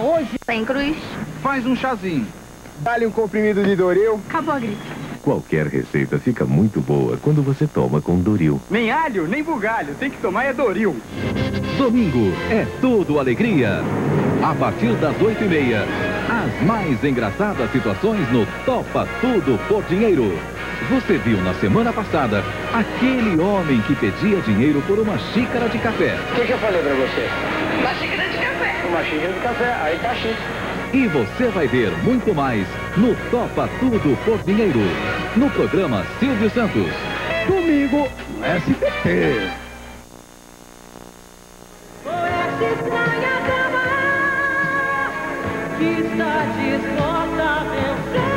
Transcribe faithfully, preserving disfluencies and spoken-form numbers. Pra hoje, sem cruz, faz um chazinho. Dá-lhe um comprimido de Doril. Acabou a gripe. Qualquer receita fica muito boa quando você toma com Doril. Nem alho, nem bugalho. Tem que tomar é Doril. Domingo é tudo alegria. A partir das oito e meia, as mais engraçadas situações no Topa Tudo por Dinheiro. Você viu na semana passada aquele homem que pedia dinheiro por uma xícara de café. O que, que eu falei pra você? Uma xícara de café. Uma xícara de café, aí tá chique. E você vai ver muito mais no Topa Tudo por Dinheiro, no programa Silvio Santos. Domingo, no S P T. Por essa estranha cama que está disposta a vencer.